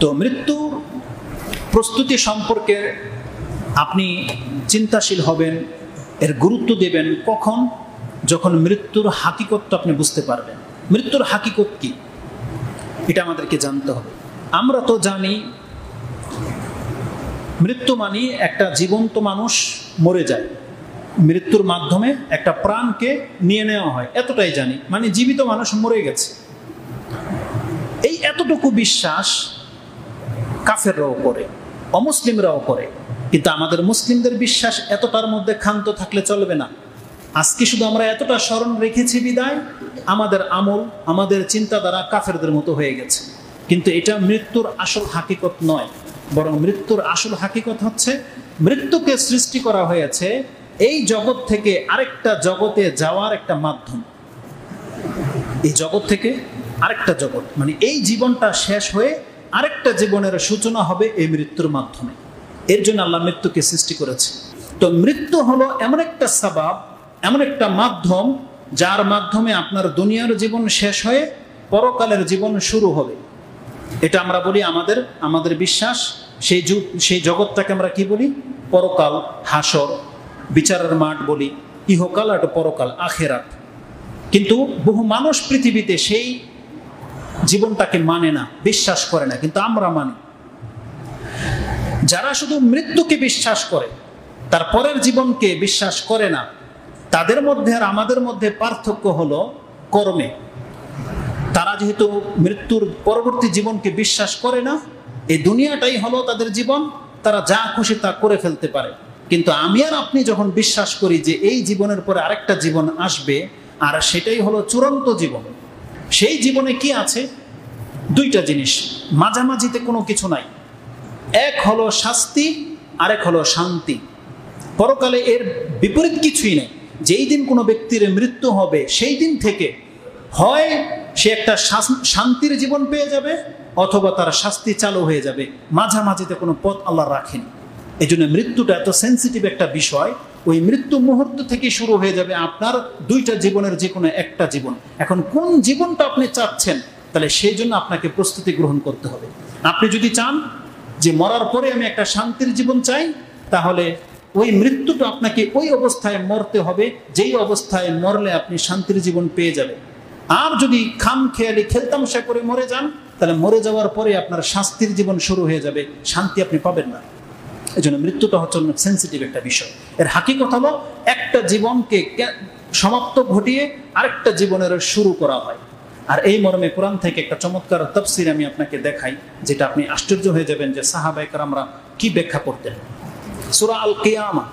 तो मृत्यु प्रस्तुति सम्पर्के आपनी चिंताशील हबेन, एर गुरुत्व देवें कखन जखन मृत्युर हाकिकत अपनी बुझते पारबेन। मृत्युर हाकिकत कि এটা আমাদেরকে জানতে হবে। আমরা তো জানি মৃত্যু মানে একটা জীবন্ত মানুষ মরে যায়, মৃত্যুর মাধ্যমে একটা প্রাণকে নিয়ে নেওয়া হয়, এতটাই জানি। মানে জীবিত মানুষ মরে গেছে, এই এতটুকু বিশ্বাস কাফেররাও করে, অমুসলিমরাও করে। কিন্তু আমাদের মুসলিমদের বিশ্বাস এতটার মধ্যে ক্ষান্ত থাকলে চলবে না। আজকে শুধু আমরা এতটা স্মরণ রেখেছি বিদায় আমাদের আমল, আমাদের চিন্তাধারা কাফেরদের মতো হয়ে গেছে। কিন্তু এটা মৃত্যুর আসল হাকিকত নয়, বরং মৃত্যুর আসল হাকিকত হচ্ছে মৃত্যুকে সৃষ্টি করা হয়েছে এই জগৎ থেকে আরেকটা জগতে যাওয়ার একটা মাধ্যম। এই জগৎ থেকে আরেকটা জগৎ, মানে এই জীবনটা শেষ হয়ে আরেকটা জীবনের সূচনা হবে এই মৃত্যুর মাধ্যমে। এর জন্য আল্লাহ মৃত্যুকে সৃষ্টি করেছে। তো মৃত্যু হলো এমন একটা সাবাব, এমন একটা মাধ্যম যার মাধ্যমে আপনার দুনিয়ার জীবন শেষ হয়ে পরকালের জীবন শুরু হবে। এটা আমরা বলি আমাদের আমাদের বিশ্বাস। সেই জগৎটাকে আমরা কি বলি? পরকাল, হাসর, বিচারের মাঠ বলি, ইহকাল আর পরকাল, আখেরাত। কিন্তু বহু মানুষ পৃথিবীতে সেই জীবনটাকে মানে না, বিশ্বাস করে না, কিন্তু আমরা মানি। যারা শুধু মৃত্যুকে বিশ্বাস করে, তার পরের জীবনকে বিশ্বাস করে না, তাদের মধ্যে আর আমাদের মধ্যে পার্থক্য হলো কর্মে। তারা যেহেতু মৃত্যুর পরবর্তী জীবনকে বিশ্বাস করে না, এই দুনিয়াটাই হলো তাদের জীবন, তারা যা খুশি তা করে ফেলতে পারে। কিন্তু আমি আর আপনি যখন বিশ্বাস করি যে এই জীবনের পরে আরেকটা জীবন আসবে, আর সেটাই হলো চূড়ান্ত জীবন, সেই জীবনে কি আছে? দুইটা জিনিস, মাঝামাঝিতে কোনো কিছু নাই। এক হলো শাস্তি, আরেক হলো শান্তি। পরকালে এর বিপরীত কিছুই নেই। যেই দিন কোনো ব্যক্তির মৃত্যু হবে, সেই দিন থেকে হয় সে একটা শান্তির জীবন পেয়ে যাবে, অথবা তার শাস্তি চালু হয়ে যাবে। মাঝামাঝিতে কোনো পথ আল্লাহ রাখেনি। এই জন্য মৃত্যুটা এত সেন্সিটিভ একটা বিষয়। ওই মৃত্যু মুহূর্ত থেকে শুরু হয়ে যাবে আপনার দুইটা জীবনের যে কোনো একটা জীবন। এখন কোন জীবনটা আপনি চাচ্ছেন, তাহলে সেই জন্য আপনাকে প্রস্তুতি গ্রহণ করতে হবে। আপনি যদি চান যে মরার পরে আমি একটা শান্তির জীবন চাই, তাহলে ওই মৃত্যুটা আপনাকে ওই অবস্থায় মরতে হবে যেই অবস্থায় মরলে আপনি শান্তির জীবন পেয়ে যাবেন। আর যদি খাম খেয়ালি খেলতামশা করে মরে যান, তাহলে মরে যাওয়ার পরে আপনার শাস্তির জীবন শুরু হয়ে যাবে, শান্তি আপনি পাবেন না। এই জন্য মৃত্যুটা হচ্ছে সেন্সিটিভ একটা বিষয়। এর হাকিকত হলো একটা জীবনকে সমাপ্ত ঘটিয়ে আরেকটা জীবনের শুরু করা হয়। আর এই মর্মে কোরআন থেকে একটা চমৎকার তাফসীর আমি আপনাকে দেখাই, যেটা আপনি আশ্চর্য হয়ে যাবেন যে সাহাবায়ে কেরামরা কি ব্যাখ্যা করতেন। সূরা আল কিয়ামা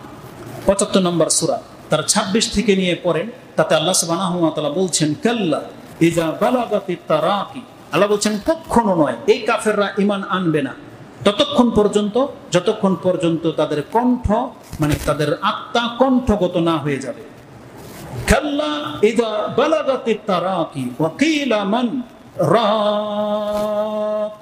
৭৫ নম্বর সূরা, তার ২৬ থেকে নিয়ে পড়েন। তাতে আল্লাহ সুবহানাহু ওয়া তাআলা বলছেন, কাল্লা ইযা বালাগাতিত তারাকি। আল্লাহ বলছেন কখনো নয়, এই কাফেররা ঈমান আনবে না ততক্ষণ পর্যন্ত যতক্ষণ পর্যন্ত তাদের কণ্ঠ, মানে তাদের আত্মা কণ্ঠগত না হয়ে যাবে। কাল্লা ইযা বালাগাতিত তারাকি ওয়া কিলা মান রাক।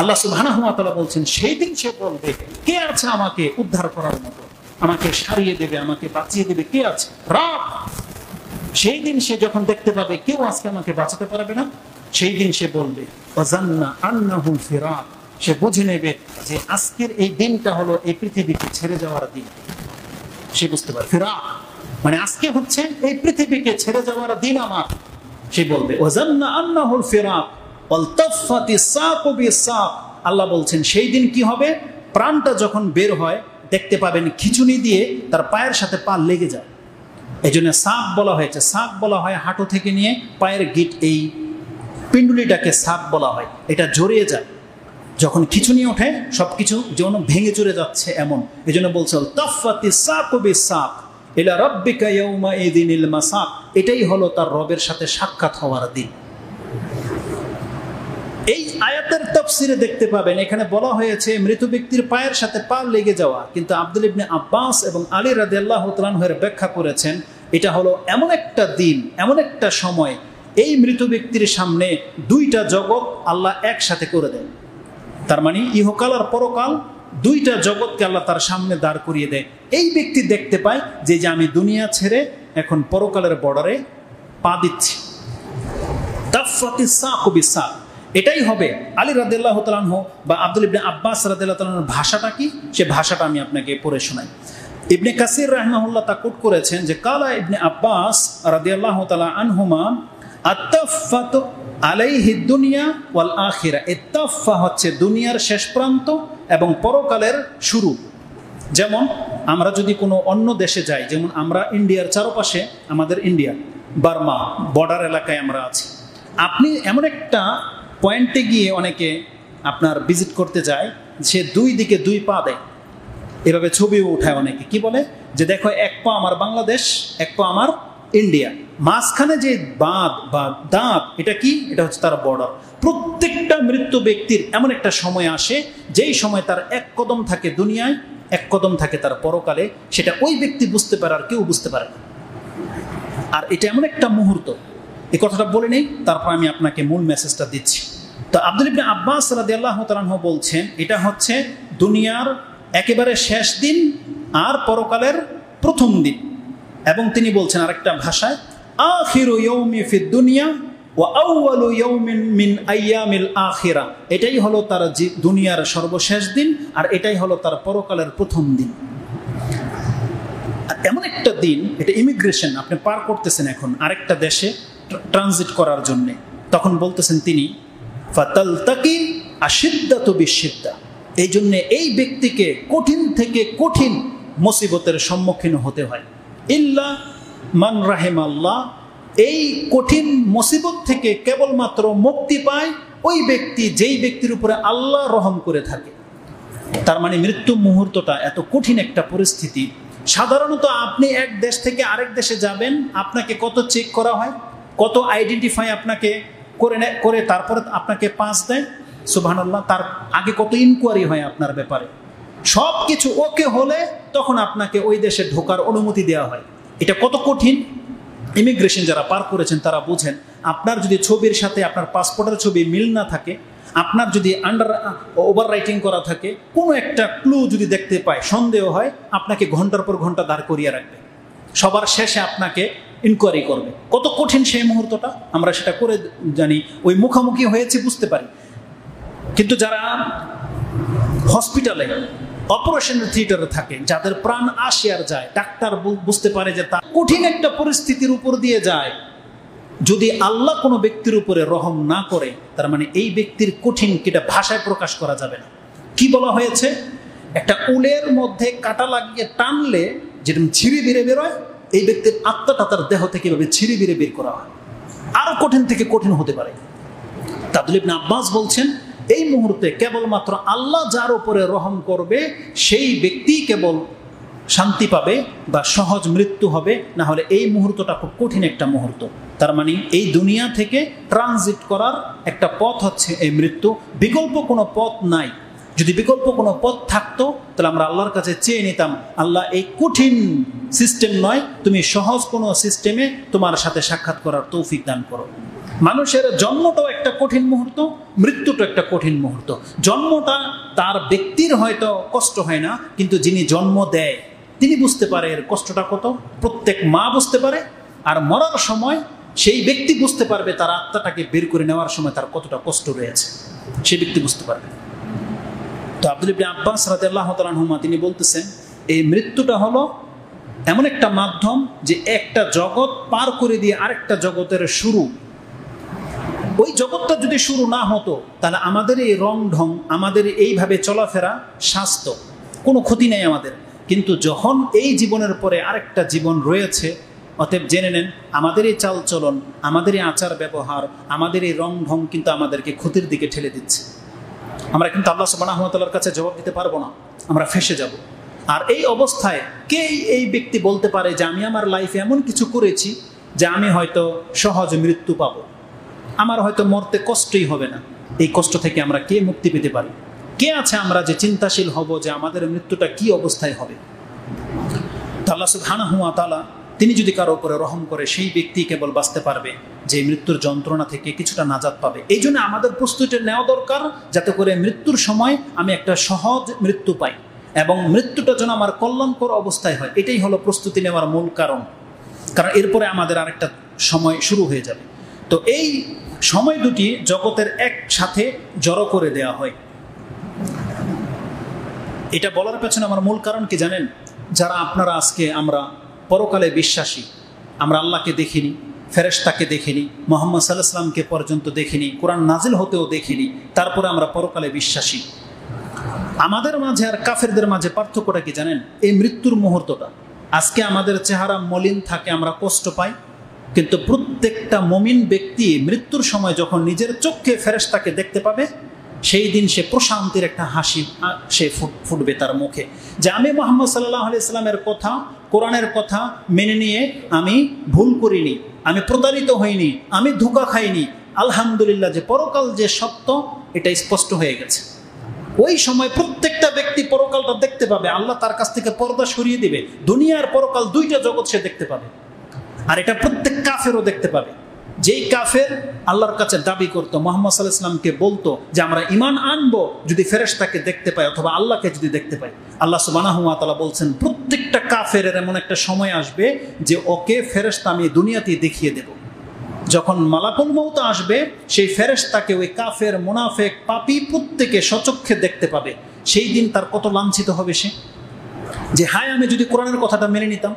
আল্লাহ সুবহানাহু ওয়া তাআলা বলছেন সেই দিন সে বলবে, কে আছে আমাকে উদ্ধার করার মতো, আমাকে সারিয়ে দেবে, আমাকে বাঁচিয়ে দেবে, কে আছে? রাব। সেই দিন সে যখন দেখতে পাবে কেউ আজকে আমাকে বাঁচাতে পারবে না, সেই দিন সে বলবে ওয়াজান্না আন্নাহু ফিরাক। সে বুঝে নেবে যে আজকের এই দিনটা হলো এই পৃথিবীকে ছেড়ে যাওয়ার দিন। সে বুঝতে পারবে ফিরাক মানে আজকে হচ্ছে এই পৃথিবীকে ছেড়ে যাওয়ার দিন আমার। সে বলবে ওয়াজান্না আন্নাহু ফিরাক। আল্লাহ বলছেন সেই দিন কি হবে, প্রাণটা যখন বের হয় দেখতে পাবেন খিচুনি দিয়ে তার পায়ের সাথে পা লেগে যায়। এই জন্য সাপ বলা হয়েছে। সাপ বলা হয় হাঁটু থেকে নিয়ে পায়ের গিট, এই পিণ্ডুলিটাকে সাপ বলা হয়। এটা জড়িয়ে যায়, যখন খিচুনি ওঠে সবকিছু যেন ভেঙে চড়ে যাচ্ছে এমন। এই জন্য বলছে তাফাতি সাকুবি সাক ইলা রাব্বিকা ইয়াউমাইযিনিল মাসাক। এটাই হলো তার রবের সাথে সাক্ষাৎ হওয়ার দিন। এই আয়াতের তাফসিরে দেখতে পাবেন এখানে বলা হয়েছে মৃত ব্যক্তির পায়ের সাথে পা লেগে যাওয়া, কিন্তু আব্দুল ইবনে আব্বাস এবং আলী রাদিয়াল্লাহু তাআলা আনহুর ব্যাখ্যা করেছেন এটা হলো এমন একটা দিন, এমন একটা সময়, এই মৃত ব্যক্তির সামনে দুইটা জগৎ আল্লাহ একসাথে করে দেন। তার মানে ইহকাল আর পরকাল দুইটা জগৎকে আল্লাহ তার সামনে দাঁড় করিয়ে দেয়। এই ব্যক্তি দেখতে পায় যে আমি দুনিয়া ছেড়ে এখন পরকালের বর্ডারে পা দিচ্ছি। তাফাতি সাকুবি সাক। এটাই হবে আলী রাদিয়াল্লাহু তাআলা আনহু বা আব্দুল ইবনে আব্বাস রাদিয়াল্লাহু তাআলা আনহুর ভাষাটা কি, সে ভাষাটা আমি আপনাকে পড়ে শোনাই। ইবনে কাসির রাহিমাহুল্লাহ তাকুত করেছেন যে কালা ইবনে আব্বাস রাদিয়াল্লাহু তাআলা আনহুমা আত্তাফাত আলাইহি দুনিয়া ওয়াল আখিরা। ইত্তাফা হচ্ছে দুনিয়ার শেষ প্রান্ত এবং পরকালের শুরু। যেমন আমরা যদি কোনো অন্য দেশে যাই, যেমন আমরা ইন্ডিয়ার চারপাশে, আমাদের ইন্ডিয়া বার্মা বর্ডার এলাকায় আমরা আছি, আপনি এমন একটা পয়েন্টে গিয়ে অনেকে আপনার ভিজিট করতে যায়, সে দুই দিকে দুই পা দেয়, এভাবে ছবিও উঠায় অনেকে, কি বলে যে দেখো এক পা আমার বাংলাদেশ, এক পা আমার ইন্ডিয়া, মাঝখানে যে বাঁধ বা দাঁত, এটা কি, এটা হচ্ছে তার বর্ডার। প্রত্যেকটা মৃত্যু ব্যক্তির এমন একটা সময় আসে যেই সময় তার এক কদম থাকে দুনিয়ায়, এক কদম থাকে তার পরকালে, সেটা ওই ব্যক্তি বুঝতে পারে আর কেউ বুঝতে পারে না। আর এটা এমন একটা মুহূর্ত, এই কথাটা বলে নেই, তারপর আমি আপনাকে মূল মেসেজটা দিচ্ছি। তো আব্দুল ইবনে আব্বাস রাদিয়াল্লাহু তাআলা আনহু বলছেন এটা হচ্ছে দুনিয়ার একেবারে শেষ দিন আর পরকালের প্রথম দিন। এবং তিনি বলছেন আরেকটা ভাষায় আখিরু ইয়াউমি ফিদ দুনিয়া ওয়া আউয়ালু ইয়াউমিন মিন আইয়ামিল আখিরা। এটাই হলো তার দুনিয়ার সর্বশেষ দিন আর এটাই হলো তার পরকালের প্রথম দিন। এমন একটা দিন, এটা ইমিগ্রেশন, আপনি পার করতেছেন এখন আরেকটা দেশে ট্রানজিট করার জন্যে, তখন বলতেছেন তিনি ফাতালতাকি আশিদ্দাতু বিশিদ্দা। এই জন্যে এই ব্যক্তিকে কঠিন থেকে কঠিন মুসিবতের সম্মুখীন হতে হয়। ইল্লা মান রাহিমাল্লাহ, এই কঠিন মুসিবত থেকে কেবলমাত্র মুক্তি পায় ওই ব্যক্তি যেই ব্যক্তির উপরে আল্লাহ রহম করে থাকে। তার মানে মৃত্যু মুহূর্তটা এত কঠিন একটা পরিস্থিতি। সাধারণত আপনি এক দেশ থেকে আরেক দেশে যাবেন, আপনাকে কত চেক করা হয়, কত আইডেন্টিফাই আপনাকে করে তারপরে আপনাকে পাস দেয়, সুবহানাল্লাহ, তার আগে কত ইনকোয়ারি হয় আপনার ব্যাপারে, সব কিছু ওকে হলে তখন আপনাকে ওই দেশে ঢোকার অনুমতি দেওয়া হয়। এটা কত কঠিন, ইমিগ্রেশন যারা পার করেছেন তারা বোঝেন। আপনার যদি ছবির সাথে আপনার পাসপোর্টের ছবি মিল না থাকে, আপনার যদি ওভার রাইটিং করা থাকে, কোনো একটা ক্লু যদি দেখতে পায়, সন্দেহ হয়, আপনাকে ঘন্টার পর ঘন্টা দাঁড় করিয়ে রাখবে, সবার শেষে আপনাকে ইনকোয়ারি করবে। কত কঠিন সেই মুহূর্তটা, আমরা সেটা করে জানি, ওই মুখোমুখি হয়েছি, বুঝতে পারি। কিন্তু যারা হসপিটালে অপারেশন থিয়েটারে থাকে, যাদের প্রাণ আসে আর যায়, ডাক্তার বুঝতে পারে যে তার কঠিন একটা পরিস্থিতির উপর দিয়ে যায়, যদি আল্লাহ কোনো ব্যক্তির উপরে রহম না করে, তার মানে এই ব্যক্তির কঠিন, এটা ভাষায় প্রকাশ করা যাবে না। কি বলা হয়েছে, একটা উলের মধ্যে কাটা লাগিয়ে টানলে যেরকম ছিঁড়ে বেড়ে বেরোয়, এই ব্যক্তির আত্মাটা তার দেহ থেকে এভাবে ছিঁড়ে বেড়ে বের করা হয়। আরো কঠিন থেকে কঠিন হতে পারে। আব্দুল ইবনে আব্বাস বলছেন এই মুহূর্তে কেবলমাত্র আল্লাহ যার উপরে রহম করবে সেই ব্যক্তি কেবল শান্তি পাবে বা সহজ মৃত্যু হবে, না হলে এই মুহূর্তটা খুব কঠিন একটা মুহূর্ত। তার মানে এই দুনিয়া থেকে ট্রানজিট করার একটা পথ হচ্ছে এই মৃত্যু, বিকল্প কোনো পথ নাই। যদি বিকল্প কোনো পথ থাকতো তাহলে আমরা আল্লাহর কাছে চেয়ে নিতাম, আল্লাহ এই কঠিন সিস্টেম নয়, তুমি সহজ কোনো সিস্টেমে তোমার সাথে সাক্ষাৎ করার তৌফিক দান করো। মানুষের জন্মটাও একটা কঠিন মুহূর্ত, মৃত্যুটাও একটা কঠিন মুহূর্ত। জন্মটা তার ব্যক্তির হয়তো কষ্ট হয় না, কিন্তু যিনি জন্ম দেয় তিনি বুঝতে পারে এর কষ্টটা কত, প্রত্যেক মা বুঝতে পারে। আর মরার সময় সেই ব্যক্তি বুঝতে পারবে তার আত্মাটাকে বের করে নেওয়ার সময় তার কতটা কষ্ট রয়েছে, সে ব্যক্তি বুঝতে পারবে। তো আব্দুল ইবনে আব্বাস রাদিয়াল্লাহু তাআলা আনহুমা তিনি বলতেছেন এই মৃত্যুটা হলো এমন একটা মাধ্যম যে একটা জগৎ পার করে দিয়ে আরেকটা জগতের শুরু। ওই জগৎটা যদি শুরু না হতো তাহলে আমাদের এই রং ঢং, আমাদের এইভাবে চলাফেরা, স্বাস্থ্য, কোনো ক্ষতি নেই আমাদের। কিন্তু যখন এই জীবনের পরে আরেকটা জীবন রয়েছে, অতএব জেনে নেন আমাদের এই চালচলন, আমাদের এই আচার ব্যবহার, আমাদের এই রং ঢং কিন্তু আমাদেরকে ক্ষতির দিকে ঠেলে দিচ্ছে। আমরা কিন্তু আল্লাহ সুবহানাহু ওয়া তাআলার কাছে জবাব দিতে পারবো না, আমরা ফেসে যাব। আর এই অবস্থায় কে এই ব্যক্তি বলতে পারে যে আমি আমার লাইফে এমন কিছু করেছি যে আমি হয়তো সহজ মৃত্যু পাবো, আমার হয়তো মরতে কষ্টই হবে না। এই কষ্ট থেকে আমরা কে মুক্তি পেতে পারি, কে আছে আমরা যে চিন্তাশীল হব যে আমাদের মৃত্যুটা কি অবস্থায় হবে। আল্লাহ সুবহানাহু ওয়া তাআলা তিনি যদি কারো উপরে রহম করে সেই ব্যক্তি কেবল বাঁচতে পারবে যে মৃত্যুর যন্ত্রণা থেকে কিছুটা নাজাত পাবে। এই জন্য আমাদের প্রস্তুতিটা নেওয়া দরকার যাতে করে মৃত্যুর সময় আমি একটা সহজ মৃত্যু পাই এবং মৃত্যুটা যেন আমার কল্যাণকর অবস্থায় হয়। এটাই হলো প্রস্তুতি নেওয়ার মূল কারণ, কারণ এরপরে আমাদের আরেকটা সময় শুরু হয়ে যাবে। তো এই समय दुटी जगतेर एक साथे जड़ो करे देया हय। एटा बोलार पेछने आमार मूल कारण कि जानेन, जारा आपनारा आजके आमरा परकाले विश्वासी, आमरा आल्लाहके देखिनी, फेरेश्ताके देखिनी, मुहम्मद साल्लाल्लाहु आलाइहि वासाल्लामके पर्यन्त देखिनी, कुरान नाजिल होतेओ देखिनी, तारपरे आमरा परकाले विश्वासी। आमादेर माझे आर काफिरदेर माझे पार्थक्यटा कि जानेन? एई मृत्युर मुहूर्तटा आजके आमादेर चेहरा मलिन थाके, आमरा कष्ट पाई, किन्तु प्रत्येकटा मुमिन व्यक्ति मृत्युर समय जखन निजेर चोखे फेरेश्ताके देखते पाबे सेई दिन से प्रशांतिर एक हासि से फुटबे तार मुखे जे आमी मुहम्मद साल्लाल्लाहु आलाइहि वासाल्लामेर कथा, कुरानेर कथा मेने निये आमी भूल करिनी, आमी प्रतारित हइनी, आमी धोखा खाइनी, आलহামদুলিল্লাহ जे परकाल जे सत्य एटा स्पष्ट हये गेछे। ओई समय प्रत्येकटा व्यक्ति परकालटा देखते पाबे, आल्लाह तार काछ थेके पर्दा सरिये दिबे, दुनिया आर परकाल दुइटा जगत से देखते पाबे। और ये प्रत्येक काफेरों देखते पाबे, जेई काफेर आल्लाहर काछे दाबी करतो, मुहम्मद साल्लाल्लाहु आलाइहि वासाल्लामके बोलतो जे आमरा ईमान आनबो यदि फेरेश्ताके देखते पाई अथवा आल्लाहके यदि देखते पाई। आल्लाह सुबहानाहु ओया ताआला बोलছেন प्रत्येकटा काफेरेर एमन एकटा समय आसबे जे ओके फेरेश्ता आमि दुनियातेই देखिए देব। যখন মালাকুল মউত আসবে সেই ফেরেশতাকে ওই কাফের, মুনাফিক, পাপী প্রত্যেকে সচক্ষে দেখতে পাবে। সেই দিন তার কত লাঞ্ছিত হবে সে, যে হায় আমি যদি কোরআনের কথাটা মেনে নিতাম,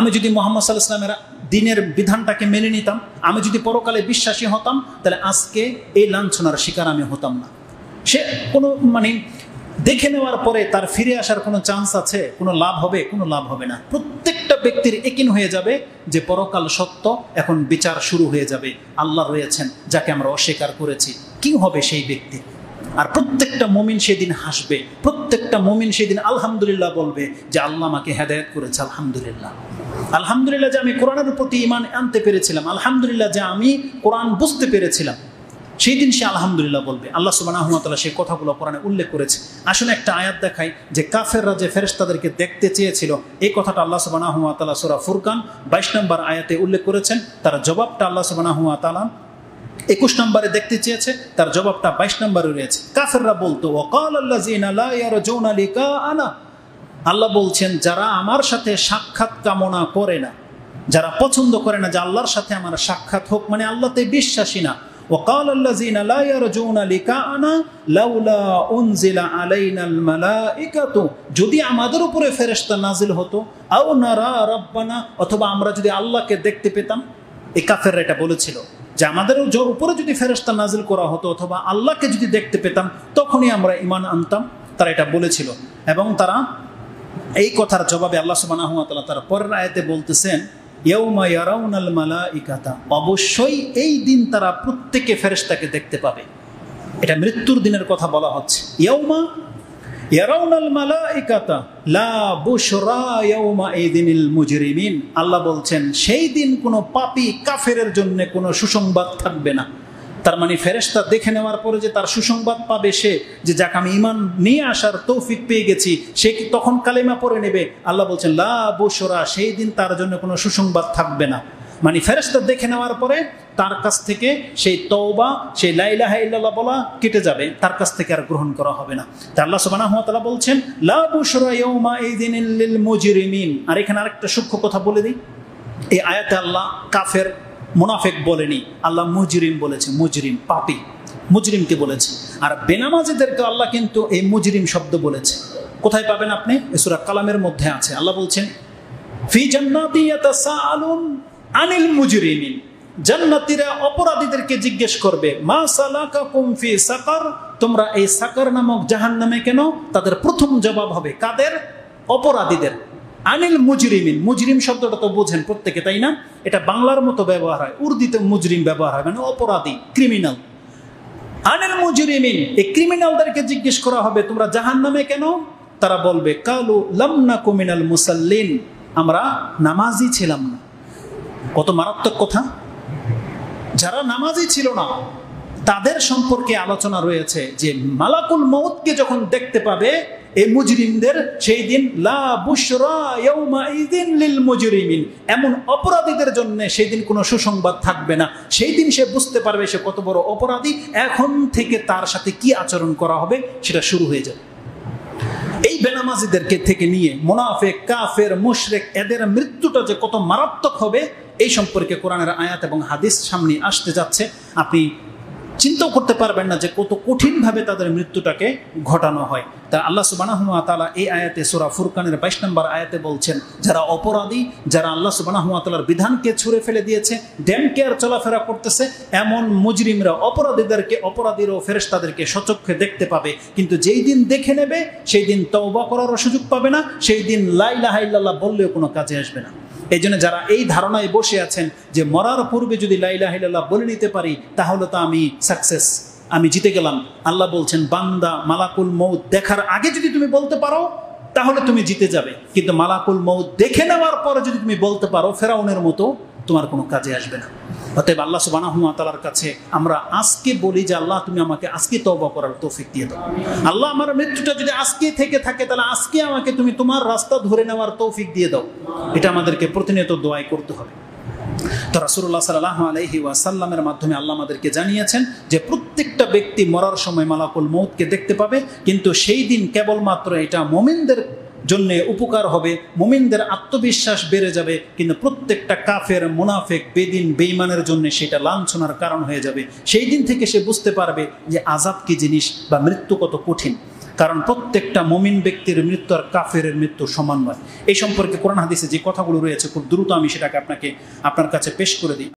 আমি যদি মুহাম্মদ সাল্লাল্লাহু আলাইহি ওয়াসাল্লামের দিনের বিধানটাকে মেনে নিতাম, আমি যদি পরকালে বিশ্বাসী হতাম, তাহলে আজকে এই লাঞ্ছনার শিকার আমি হতাম না। সে কোনো মানে দেখে নেওয়ার পরে তার ফিরে আসার কোনো চান্স আছে? কোনো লাভ হবে? কোনো লাভ হবে না। প্রত্যেকটা ব্যক্তির একীন হয়ে যাবে যে পরকাল সত্য, এখন বিচার শুরু হয়ে যাবে। আল্লাহ রয়েছেন যাকে আমরা অস্বীকার করেছি, কি হবে সেই ব্যক্তি? আর প্রত্যেকটা মুমিন সেদিন হাসবে, প্রত্যেকটা মুমিন সেদিন আলহামদুলিল্লাহ বলবে যে আল্লাহ আমাকে হেদায়েত করেছে, আলহামদুলিল্লাহ। আলহামদুলিল্লাহ যে আমি কোরআনের প্রতি ঈমান আনতে পেরেছিলাম, আলহামদুলিল্লাহ যে আমি কোরআন বুঝতে পেরেছিলাম, সেই দিন সে আলহামদুলিল্লাহ বলবে। আল্লাহ সুবহানাহু ওয়া তাআলা সেই কথাগুলো কোরআনে উল্লেখ করেছে। আসুন একটা আয়াত দেখাই যে কাফেররা যে ফেরেশতাদেরকে দেখতে চেয়েছিল এই কথাটা আল্লাহ সুবহানাহু ওয়া তাআলা সূরা ফুরকান 22 নম্বর আয়াতে উল্লেখ করেছেন। তার জবাবটা আল্লাহ সুবহানাহু ওয়া তাআলা 21 নম্বরে দেখতে চেয়েছে, তার জবাবটা 22 নম্বরে রয়েছে। কাফেররা বলতো ওয়াকালাল্লাযিনা লা ইয়ারজুনা লিকাআনা, আল্লাহ বলছেন যারা আমার সাথে সাক্ষাৎ কামনা করে না, যারা পছন্দ করে না যে আল্লাহর সাথে আমার সাক্ষাৎ হোক, মানে আল্লাহতে বিশ্বাসী না। ওয়াকালাল্লাযিনা লা ইয়ারজুনা লিকাআনা লাউলা উনজিলা আলাইনাল মালাইকাতু, যদি আমাদের উপরে ফেরেশতা নাজিল হতো, আও নারা রাব্বানা, অথবা আমরা যদি আল্লাহকে দেখতে পেতাম। এই কাফেররা এটা বলেছিল যে আমাদের উপরে যদি ফেরেশতা নাজিল করা হতো অথবা আল্লাহকে যদি দেখতে পেতাম তখনই আমরা ঈমান আনতাম, তারা এটা বলেছিল। এবং তারা এই কথার জবাবে আল্লাহ সুবহানাহু ওয়া তাআলা তার পরের আয়াতে বলতেছেন ইয়াউমা ইয়ারাউনাল মালাইকাতা, অবশ্যই এই দিন তারা প্রত্যেকে ফেরেশতাকে দেখতে পাবে। এটা মৃত্যুর দিনের কথা বলা হচ্ছে। ইয়াউমা ইয়ারাউনাল মালাইকাতা লা বুশরা ইয়াউমা ইযিনিল মুজরিমিন, আল্লাহ বলছেন সেই দিন কোনো পাপী কাফেরের জন্য কোনো সুসংবাদ থাকবে না। তার মানে ফেরেশতা দেখে নেওয়ার পরে যে তার সুসংবাদ পাবে সে, যে যাকে আমি ইমান নিয়ে আসার তৌফিক পেয়ে গেছি, সে কি তখন কালেমা পড়ে নেবে? আল্লাহ বলছেন লা বুশরা, সেই দিন তার জন্য কোনো সুসংবাদ থাকবে না। মানে ফেরেশতা দেখে নেওয়ার পরে তার কাছ থেকে সেই তওবা, সেই লা ইলাহা ইল্লাল্লাহ বলা কেটে যাবে, তার কাছ থেকে আর গ্রহণ করা হবে না। তাই আল্লাহ সুবহানাহু ওয়া তাআলা বলছেন লা বুশরা ইয়াউমা ইযিনিল লিল মুজরিমিন। আর এখানে আরেকটা সূক্ষ্ম কথা বলে দিই, এই আয়াতে আল্লাহ কাফের, মুনাফিক বলেনি, আল্লাহ মুজরিম বলেছে। মুজরিম পাপী, মুজরিমকে বলেছে। আর বেনামাজিদেরকে আল্লাহ কিন্তু এই মুজরিম শব্দ বলেছে। কোথায় পাবেন আপনি? সূরা কালামের মধ্যে আছে। আল্লাহ বলছেন ফি জান্নাতি ইয়াতাসাআলুন আনিল মুজরিমিন, জান্নাতীরা অপরাধীদেরকে জিজ্ঞেস করবে মা সালাকাকুম ফি সাকার, তোমরা এই সাকার নামক জাহান্নামে কেন? তাদের প্রথম জবাব হবে কাদের? অপরাধীদের। আনিল মুজরিমিন, মুজরিম শব্দটা তো বোঝেন প্রত্যেকে, তাই না? এটা বাংলার মতো ব্যবহার হয়, উর্দুতে মুজরিম ব্যবহার হয়, মানে অপরাধী, ক্রিমিনাল। আনিল মুজরিমিন, এই ক্রিমিনালদেরকে জিজ্ঞেস করা হবে তোমরা জাহান্নামে কেন? তারা বলবে কালু লাম নাকু মিনাল মুসাল্লিন, আমরা নামাজি ছিলাম না। কত মারাত্মক কথা! যারা নামাজি ছিল না তাদের সম্পর্কে আলোচনা রয়েছে যে মালাকুল মউতকে যখন দেখতে পাবে এই মুজরিমদের, সেই দিন লা বুশরা ইয়াউমা ইযিন লিল মুজরিমিন, এমন অপরাধীদের জন্য সেই দিন কোনো সুসংবাদ থাকবে না। সেই দিন সে বুঝতে পারবে সে কত বড় অপরাধী, এখন থেকে তার সাথে কি আচরণ করা হবে সেটা শুরু হয়ে যাবে। এই বেনামাজিদেরকে থেকে নিয়ে মুনাফিক, কাফের, মুশরিক, এদের মৃত্যুটা যে কত মারাত্মক হবে এই সম্পর্কে কোরআনের আয়াত এবং হাদিস সামনে আসতে যাচ্ছে, আপনি চিন্তাও করতে পারবেন না যে কত কঠিনভাবে তাদের মৃত্যুটাকে ঘটানো হয়। তাই আল্লাহ সুবহানাহু ওয়া তাআলা এই আয়াতে সূরা ফুরকানের 22 নম্বর আয়াতে বলছেন, যারা অপরাধী, যারা আল্লাহ সুবহানাহু ওয়া তাআলার বিধানকে ছুঁড়ে ফেলে দিয়েছে, ড্যাম কেয়ার চলাফেরা করতেছে, এমন মুজরিমরা অপরাধীদেরকে, অপরাধীরা ফেরেশতাদেরকে সচক্ষে দেখতে পাবে, কিন্তু যেই দিন দেখে নেবে সেই দিন তওবা করার সুযোগ পাবে না, সেই দিন লা ইলাহা ইল্লাল্লাহ বললেও কোনো কাজে আসবে না। এই জন্য যারা এই ধারণায় বসে আছেন যে মরার পূর্বে যদি লা ইলাহা ইল্লাল্লাহ বলে নিতে পারি তাহলে তো আমি সাকসেস, আমি জিতে গেলাম, আল্লাহ বলছেন বান্দা মালাকুল মউত দেখার আগে যদি তুমি বলতে পারো তাহলে তুমি জিতে যাবে, কিন্তু মালাকুল মউত দেখে নেওয়ার পরে যদি তুমি বলতে পারো ফেরাউনের মতো তোমার কোনো কাজে আসবে না। অতএব আল্লাহ সুবহানাহু ওয়া তাআলার কাছে আমরা আজকে বলি যে আল্লাহ তুমি আমাকে আজকে তওবা করার তৌফিক দিয়ে দাও, আল্লাহ আমার মৃত্যুটা যদি আজকে থেকে থাকে তাহলে আজকে আমাকে তুমি তোমার রাস্তা ধরে নেওয়ার তৌফিক দিয়ে দাও। এটা আমাদেরকে প্রতিনিয়ত দোয়াই করতে হবে। তো রাসূলুল্লাহ সাল্লাল্লাহু আলাইহি ওয়াসাল্লামের মাধ্যমে আল্লাহ আমাদেরকে জানিয়েছেন যে প্রত্যেকটা ব্যক্তি মরার সময় মালাকুল মউতকে দেখতে পাবে, কিন্তু সেই দিন কেবলমাত্র এটা মুমিনদের জন্য উপকার হবে, মুমিনদের আত্মবিশ্বাস বেড়ে যাবে, কিন্তু প্রত্যেকটা কাফের, মুনাফিক, বেদিন, বেঈমানের জন্য সেটা লাঞ্ছনার কারণ হয়ে যাবে। সেই দিন থেকে সে বুঝতে পারবে যে আযাব কি জিনিস বা মৃত্যু কত কঠিন, কারণ প্রত্যেকটা মুমিন ব্যক্তির মৃত্যু আর কাফের মৃত্যু সমান নয়। এই সম্পর্কে কোরআন হাদিসে যে কথাগুলো রয়েছে খুব দ্রুত আমি সেটাকে আপনার কাছে পেশ করে দিই।